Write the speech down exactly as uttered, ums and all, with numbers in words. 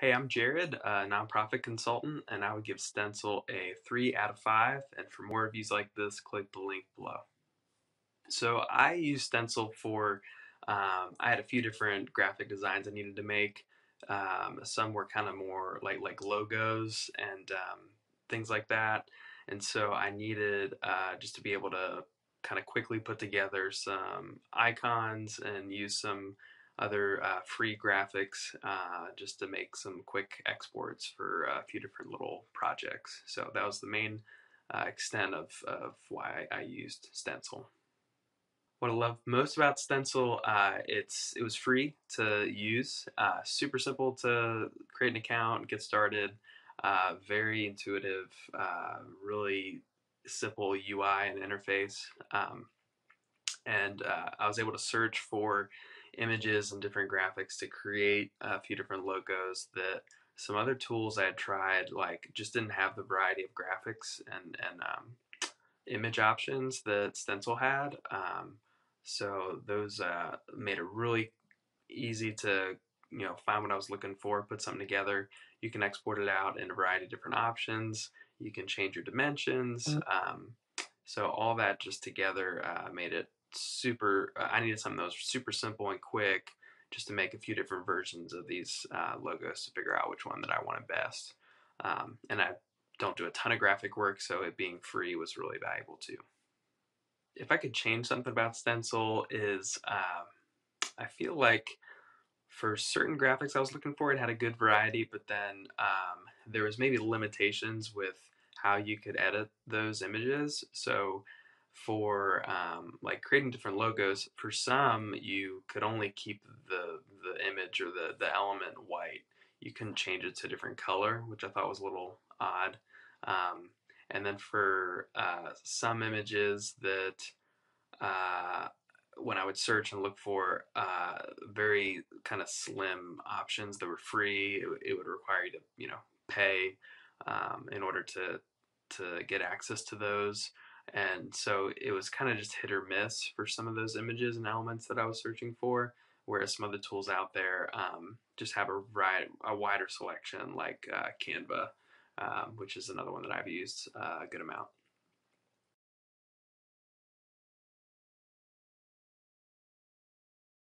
Hey, I'm Jared, a nonprofit consultant, and I would give Stencil a three out of five. And for more reviews like this, click the link below. So I use Stencil for, um, I had a few different graphic designs I needed to make. Um, some were kind of more like, like logos and um, things like that. And so I needed uh, just to be able to kind of quickly put together some icons and use some other uh, free graphics uh, just to make some quick exports for a few different little projects. So that was the main uh, extent of, of why I used Stencil. What I love most about Stencil, uh, it's it was free to use, uh, super simple to create an account, get started, uh, very intuitive, uh, really simple U I and interface. Um, and uh, I was able to search for images and different graphics to create a few different logos that some other tools I had tried like just didn't have the variety of graphics and, and um, image options that Stencil had. Um, so those uh, made it really easy to you know find what I was looking for, put something together. You can export it out in a variety of different options. You can change your dimensions. Mm-hmm. um, so all that just together uh, made it super uh, I needed something that was super simple and quick just to make a few different versions of these uh, logos to figure out which one that I wanted best. Um, and I don't do a ton of graphic work, so it being free was really valuable too. If I could change something about Stencil is um, I feel like for certain graphics I was looking for, it had a good variety, but then um, there was maybe limitations with how you could edit those images. So for um, like creating different logos, for some you could only keep the the image or the the element white. You couldn't change it to a different color, which I thought was a little odd. Um, and then for uh, some images that uh, when I would search and look for uh, very kind of slim options that were free, it, it would require you to you know pay um, in order to to get access to those. And so it was kind of just hit or miss for some of those images and elements that I was searching for, whereas some of the tools out there um, just have a, variety, a wider selection, like uh, Canva, um, which is another one that I've used uh, a good amount.